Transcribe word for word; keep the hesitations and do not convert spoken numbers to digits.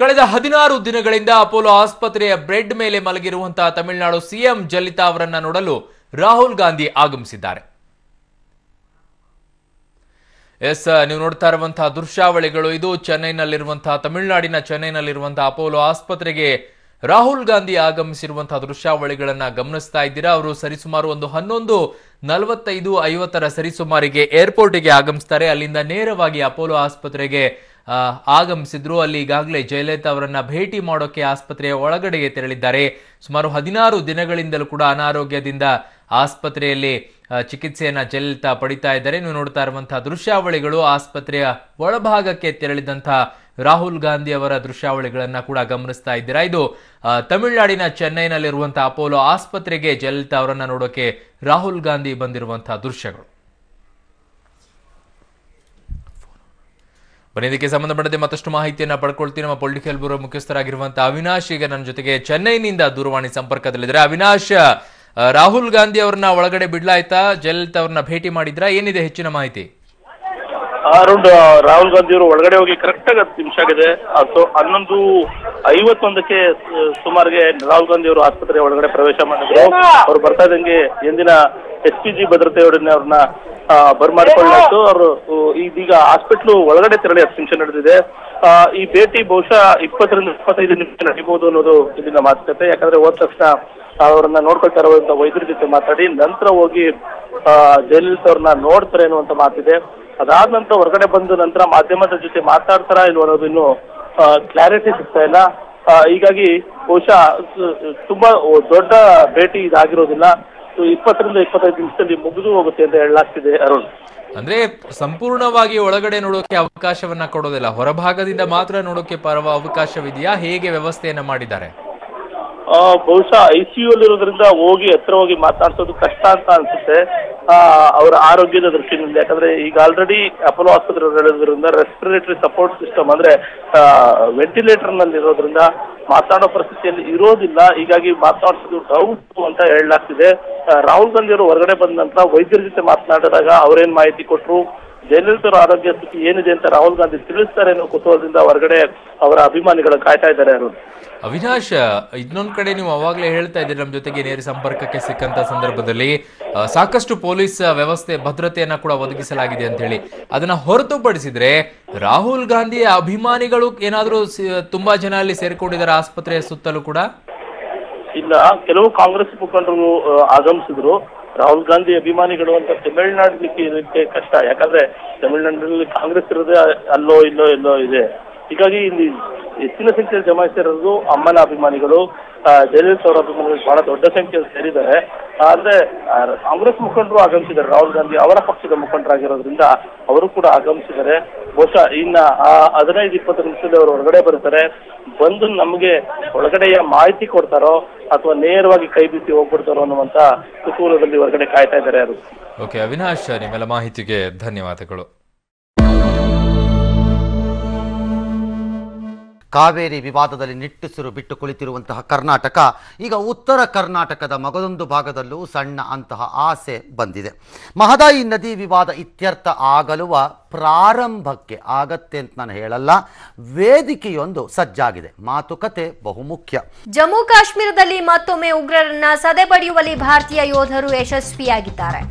ಕಳೆದ ಹದಿನಾರು ದಿನಗಳಿಂದ ಅಪೋಲೋ ಆಸ್ಪತ್ರೆಯ ಬ್ರೆಡ್ ಮೇಲೆ ಮಲಗಿರುವಂತ ತಮಿಳುನಾಡು ಸಿಎಂ ಜಯಲಲಿತಾ ಅವರನ್ನು ನೋಡಲು ರಾಹುಲ್ ಗಾಂಧಿ ಆಗಮಿಸಿದ್ದಾರೆ. ಎಸ್ ನೀವು ನೋಡ್ತಾ ಇರುವಂತಹ ದೃಶ್ಯಾವಳಿಗಳು ಇದು ಚೆನ್ನೈನಲ್ಲಿರುವಂತಹ ತಮಿಳುನಾಡಿನ ಚೆನ್ನೈನಲ್ಲಿರುವಂತಹ ಅಪೋಲೋ ಆಸ್ಪತ್ರೆಗೆ ರಾಹುಲ್ ಗಾಂಧಿ ಆಗಮಿಸಿರುವಂತಹ ದೃಶ್ಯಾವಳಿಗಳನ್ನ ಗಮನಿಸ್ತಾ ಇದ್ದೀರಾ. ಅವರು ಸರಿಸುಮಾರು ಒಂದು ಹನ್ನೊಂದು ನಲವತ್ತೈದು ಐವತ್ತರ ಸರಿಸುಮಾರಿಗೆ ಏರ್ಪೋರ್ಟ್ಗೆ ಆಗಮಿಸ್ತಾರೆ. ಅಲ್ಲಿಂದ ನೇರವಾಗಿ ಅಪೋಲೋ ಆಸ್ಪತ್ರೆಗೆ ಆಗಮಿಸಿದ್ರು. ಅಲ್ಲಿ ಈಗಾಗಲೇ ಜಯಲಲಿತಾ ಅವರನ್ನ ಭೇಟಿ ಮಾಡೋಕೆ ಆಸ್ಪತ್ರೆಯ ಒಳಗಡೆಗೆ ತೆರಳಿದ್ದಾರೆ. ಸುಮಾರು ಹದಿನಾರು ದಿನಗಳಿಂದಲೂ ಕೂಡ ಅನಾರೋಗ್ಯದಿಂದ ಆಸ್ಪತ್ರೆಯಲ್ಲಿ ಚಿಕಿತ್ಸೆಯನ್ನ ಜಯಲಲಿತಾ ಪಡಿತಾ ಇದ್ದಾರೆ. ನೀವು ನೋಡ್ತಾ ಇರುವಂತಹ ದೃಶ್ಯಾವಳಿಗಳು ಆಸ್ಪತ್ರೆಯ ಒಳಭಾಗಕ್ಕೆ ತೆರಳಿದಂತಹ ರಾಹುಲ್ ಗಾಂಧಿ ಅವರ ದೃಶ್ಯಾವಳಿಗಳನ್ನ ಕೂಡ ಗಮನಿಸ್ತಾ ಇದ್ದೀರಾ. ಇದು ತಮಿಳುನಾಡಿನ ಚೆನ್ನೈನಲ್ಲಿರುವಂತಹ ಅಪೋಲೋ ಆಸ್ಪತ್ರೆಗೆ ಜಯಲಲಿತಾ ಅವರನ್ನ ನೋಡೋಕೆ ರಾಹುಲ್ ಗಾಂಧಿ ಬಂದಿರುವಂತಹ ದೃಶ್ಯಗಳು. ಬನ್ನಿ, ಇದಕ್ಕೆ ಸಂಬಂಧಪಟ್ಟಂತೆ ಮತ್ತಷ್ಟು ಮಾಹಿತಿಯನ್ನ ಪಡ್ಕೊಳ್ತೀನಿ. ನಮ್ಮ ಪೊಲಿಟಿಕಲ್ ಬ್ಯೂರೋ ಮುಖ್ಯಸ್ಥರಾಗಿರುವಂತಹ ಅವಿನಾಶ್ ಈಗ ನನ್ನ ಜೊತೆಗೆ ಚೆನ್ನೈನಿಂದ ದೂರವಾಣಿ ಸಂಪರ್ಕದಲ್ಲಿದ್ದಾರೆ. ಅವಿನಾಶ್, ರಾಹುಲ್ ಗಾಂಧಿ ಅವ್ರನ್ನ ಒಳಗಡೆ ಬಿಡ್ಲಾಯ್ತಾ? ಜಯಲಲಿತಾ ಅವ್ರನ್ನ ಭೇಟಿ ಮಾಡಿದ್ರಾ? ಏನಿದೆ ಹೆಚ್ಚಿನ ಮಾಹಿತಿ? ಅರುಣ್, ರಾಹುಲ್ ಗಾಂಧಿ ಅವರು ಒಳಗಡೆ ಹೋಗಿ ಕರೆಕ್ಟ್ ಆಗಿ ಹತ್ತು ನಿಮಿಷ ಆಗಿದೆ. ಹನ್ನೊಂದು ಐವತ್ತೊಂದಕ್ಕೆ ಸುಮಾರಿಗೆ ರಾಹುಲ್ ಗಾಂಧಿ ಅವರು ಆಸ್ಪತ್ರೆ ಒಳಗಡೆ ಪ್ರವೇಶ ಮಾಡಿದ್ರು. ಅವ್ರು ಬರ್ತಾ ಇದ್ದಂಗೆ ಎಂದಿನ ಎಸ್ ಪಿ ಜಿ ಭದ್ರತೆಯೊಡನೆ ಅವ್ರನ್ನ ಬರ್ಮಾಡಿಕೊಳ್ಳಲಾಯ್ತು. ಅವರು ಇದೀಗ ಹಾಸ್ಪಿಟ್ಲು ಒಳಗಡೆ ತೆರಳಿ ಹತ್ತು ನಿಮಿಷ ನಡೆದಿದೆ. ಈ ಭೇಟಿ ಬಹುಶಃ ಇಪ್ಪತ್ತರಿಂದ ಇಪ್ಪತ್ತೈದು ನಿಮಿಷ ನಡೀಬಹುದು ಅನ್ನೋದು ಇಲ್ಲಿನ ಮಾತುಕತೆ. ಯಾಕಂದ್ರೆ ಹೋದ ತಕ್ಷಣ ಅವರನ್ನ ನೋಡ್ಕೊಳ್ತಾ ಇರುವಂತ ವೈದ್ಯರ ಜೊತೆ ಮಾತಾಡಿ ನಂತರ ಹೋಗಿ ಜಯಲಲಿತಾ ಅವ್ರನ್ನ ನೋಡ್ತಾರೆ ಅನ್ನುವಂತ ಮಾತಿದೆ. ಅದಾದ ನಂತರ ಹೊರಗಡೆ ಬಂದ ನಂತರ ಮಾಧ್ಯಮದ ಜೊತೆ ಮಾತಾಡ್ತಾರ ಇಲ್ವ ಅನ್ನೋದು ಇನ್ನು ಕ್ಲಾರಿಟಿ ಸಿಗ್ತಾ ಇಲ್ಲ. ಹೀಗಾಗಿ ಬಹುಶಃ ತುಂಬಾ ದೊಡ್ಡ ಭೇಟಿ ಇದಾಗಿರೋದಿಲ್ಲ. ಇಪ್ಪತ್ತರಿಂದ ಇಪ್ಪತ್ತೈದು ನಿಮಿಷದಲ್ಲಿ ಮುಗಿದು ಹೋಗುತ್ತೆ ಅಂತ ಹೇಳಲಾಗ್ತಿದೆ ಅರುಣ್. ಅಂದ್ರೆ ಸಂಪೂರ್ಣವಾಗಿ ಒಳಗಡೆ ನೋಡೋಕೆ ಅವಕಾಶವನ್ನ ಕೊಡೋದಿಲ್ಲ, ಹೊರಭಾಗದಿಂದ ಮಾತ್ರ ನೋಡೋಕೆ ಪರವ ಅವಕಾಶವಿದೆಯಾ? ಹೇಗೆ ವ್ಯವಸ್ಥೆಯನ್ನ ಮಾಡಿದ್ದಾರೆ? ಬಹುಶಃ ಐಸಿಯು ಅಲ್ಲಿರೋದ್ರಿಂದ ಹೋಗಿ ಹತ್ರ ಹೋಗಿ ಮಾತಾಡ್ಸೋದು ಕಷ್ಟ ಅಂತ ಅನ್ಸುತ್ತೆ ಅವರ ಆರೋಗ್ಯದ ದೃಷ್ಟಿಯಿಂದ. ಯಾಕಂದ್ರೆ ಈಗ ಆಲ್ರೆಡಿ ಅಪೋಲೋ ಆಸ್ಪತ್ರೆ ಇರೋದ್ರಿಂದ ರೆಸ್ಪಿರೇಟರಿ ಸಪೋರ್ಟ್ ಸಿಸ್ಟಮ್ ಅಂದ್ರೆ ವೆಂಟಿಲೇಟರ್ ನಲ್ಲಿ ಇರೋದ್ರಿಂದ ಮಾತಾಡೋ ಪರಿಸ್ಥಿತಿಯಲ್ಲಿ ಇರೋದಿಲ್ಲ. ಹೀಗಾಗಿ ಮಾತಾಡ್ಸೋದು ಡೌಟ್ ಅಂತ ಹೇಳಲಾಗ್ತಿದೆ. ರಾಹುಲ್ ಗಾಂಧಿ ಅವರು ಹೊರಗಡೆ ಬಂದ ನಂತರ ವೈದ್ಯರ ಜೊತೆ ಮಾತನಾಡಿದಾಗ ಅವರೇನ್ ಮಾಹಿತಿ ಕೊಟ್ಟರು, ಜಯಲಲಿತಾ ಅವರ ಆರೋಗ್ಯ ಸ್ಥಿತಿ ಏನಿದೆ ಅಂತ ರಾಹುಲ್ ಗಾಂಧಿ ತಿಳಿಸ್ತಾರೆ ಅನ್ನೋ ಕುತೂಹಲದಿಂದ ಹೊರಗಡೆ ಅವರ ಅಭಿಮಾನಿಗಳು ಕಾಯ್ತಾ ಇದ್ದಾರೆ ಅರುಣ್. ಅವಿನಾಶ್, ಇನ್ನೊಂದ್ ಕಡೆ ನೀವು ಅವಾಗಲೇ ಹೇಳ್ತಾ ಇದ್ದೀರಿ ನಮ್ಮ ಜೊತೆಗೆ ನೇರ ಸಂಪರ್ಕಕ್ಕೆ ಸಿಕ್ಕಂತ ಸಂದರ್ಭದಲ್ಲಿ ಸಾಕಷ್ಟು ಪೊಲೀಸ್ ವ್ಯವಸ್ಥೆ ಭದ್ರತೆಯನ್ನ ಕೂಡ ಒದಗಿಸಲಾಗಿದೆ ಅಂತ ಹೇಳಿ, ಅದನ್ನ ಹೊರತುಪಡಿಸಿದ್ರೆ ರಾಹುಲ್ ಗಾಂಧಿಯ ಅಭಿಮಾನಿಗಳು ಏನಾದ್ರೂ ತುಂಬಾ ಜನ ಅಲ್ಲಿ ಸೇರ್ಕೊಂಡಿದ್ದಾರೆ ಆಸ್ಪತ್ರೆಯ ಸುತ್ತಲೂ ಕೂಡ? ಇಲ್ಲ, ಕೆಲವು ಕಾಂಗ್ರೆಸ್ ಮುಖಂಡರು ಆಗಮಿಸಿದ್ರು. ರಾಹುಲ್ ಗಾಂಧಿ ಅಭಿಮಾನಿಗಳು ಅಂತ ತಮಿಳ್ನಾಡಿಗೆ ಇದಕ್ಕೆ ಕಷ್ಟ. ಯಾಕಂದ್ರೆ ತಮಿಳ್ನಾಡಿನಲ್ಲಿ ಕಾಂಗ್ರೆಸ್ ಇರೋದೇ ಅಲ್ಲೋ ಇಲ್ಲೋ ಎಲ್ಲೋ ಇದೆ. ಹೀಗಾಗಿ ಇಲ್ಲಿ ಹೆಚ್ಚಿನ ಸಂಖ್ಯೆಯಲ್ಲಿ ಜಮಾಯಿಸಿರೋದು ಅಮ್ಮನ ಅಭಿಮಾನಿಗಳು, ಜಯಲಲಿತಾ ಅವರ ಅಭಿಮಾನಿಗಳು ಬಹಳ ದೊಡ್ಡ ಸಂಖ್ಯೆಯಲ್ಲಿ ಸೇರಿದ್ದಾರೆ. ಅಂದ್ರೆ ಕಾಂಗ್ರೆಸ್ ಮುಖಂಡರು ಆಗಮಿಸಿದ್ದಾರೆ, ರಾಹುಲ್ ಗಾಂಧಿ ಅವರ ಪಕ್ಷದ ಮುಖಂಡರಾಗಿರೋದ್ರಿಂದ ಅವರು ಕೂಡ ಆಗಮಿಸಿದ್ದಾರೆ. ಬಹುಶಃ ಇನ್ನ ಹದಿನೈದು ಇಪ್ಪತ್ತು ನಿಮಿಷದಲ್ಲಿ ಅವರು ಹೊರಗಡೆ ಬರ್ತಾರೆ. ಬಂದು ನಮ್ಗೆ ಒಳಗಡೆಯ ಮಾಹಿತಿ ಕೊಡ್ತಾರೋ ಅಥವಾ ನೇರವಾಗಿ ಕೈ ಬಿಸಿ ಹೋಗ್ಬಿಡ್ತಾರೋ ಅನ್ನುವಂತ ಕುತೂಹಲದಲ್ಲಿ ಹೊರಗಡೆ ಕಾಯ್ತಾ ಇದ್ದಾರೆ ಯಾರು. ಓಕೆ ಅವಿನಾಶ್, ನಿಮ್ಮೆಲ್ಲ ಮಾಹಿತಿಗೆ ಧನ್ಯವಾದಗಳು. ಕಾವೇರಿ ವಿವಾದದಲ್ಲಿ ನಿಟ್ಟುಸಿರು ಬಿಟ್ಟು ಕುಳಿತಿರುವಂತಹ ಕರ್ನಾಟಕ ಈಗ ಉತ್ತರ ಕರ್ನಾಟಕದ ಮಗದೊಂದು ಭಾಗದಲ್ಲೂ ಸಣ್ಣ ಅಂತಹ ಆಸೆ ಬಂದಿದೆ. ಮಹದಾಯಿ ನದಿ ವಿವಾದ ಇತ್ಯರ್ಥ ಆಗಲುವ ಪ್ರಾರಂಭಕ್ಕೆ ಆಗತ್ತೆ ಅಂತ ನಾನು ಹೇಳಲ್ಲ, ವೇದಿಕೆಯೊಂದು ಸಜ್ಜಾಗಿದೆ, ಮಾತುಕತೆ ಬಹುಮುಖ್ಯ. ಜಮ್ಮು ಕಾಶ್ಮೀರದಲ್ಲಿ ಮತ್ತೊಮ್ಮೆ ಉಗ್ರರನ್ನ ಸದೆಬಡಿಯುವಲ್ಲಿ ಭಾರತೀಯ ಯೋಧರು ಯಶಸ್ವಿಯಾಗಿದ್ದಾರೆ.